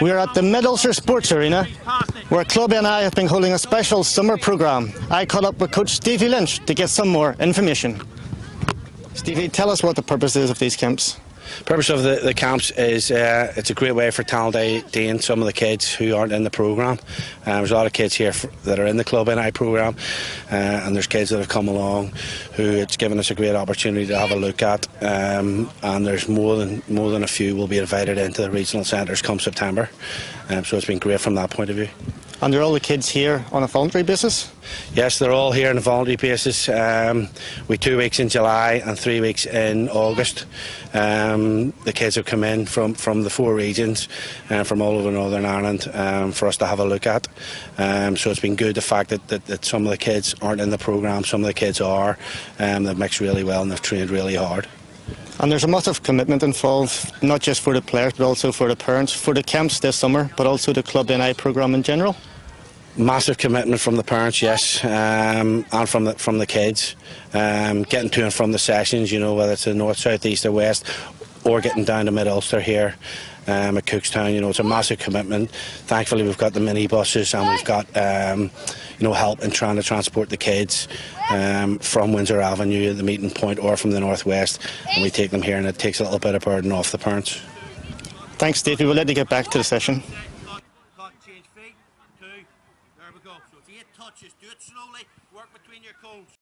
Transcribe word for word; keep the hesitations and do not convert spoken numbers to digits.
We are at the Mid-Ulster Sports Arena, where Club N I have been holding a special summer programme. I caught up with Coach Stevie Lynch to get some more information. Stevie, tell us what the purpose is of these camps. Purpose of the, the camps is uh, it's a great way for talent day and some of the kids who aren't in the programme. Um, there's a lot of kids here for, that are in the Club N I programme, uh, and there's kids that have come along who it's given us a great opportunity to have a look at. Um, and there's more than more than a few will be invited into the regional centres come September. Um, so it's been great from that point of view. And are all the kids here on a voluntary basis? Yes, they're all here on a voluntary basis. Um, we're two weeks in July and three weeks in August. Um, the kids have come in from, from the four regions and uh, from all over Northern Ireland um, for us to have a look at. Um, so it's been good, the fact that, that, that some of the kids aren't in the programme, some of the kids are. Um, they've mixed really well and they've trained really hard. And there's a lot of commitment involved, not just for the players but also for the parents, for the camps this summer, but also the Club N I programme in general. Massive commitment from the parents, yes, um, and from the from the kids. Um, getting to and from the sessions, you know, whether it's the north, south, east, or west, or getting down to Mid Ulster here um, at Cookstown, you know, it's a massive commitment. Thankfully, we've got the mini buses and we've got um, you know, help in trying to transport the kids um, from Windsor Avenue, the meeting point, or from the northwest, and we take them here, and it takes a little bit of burden off the parents. Thanks, Steve. We'll let you get back to the session. Change feet, two, there we go. So if you hit touches, do it slowly, work between your cones.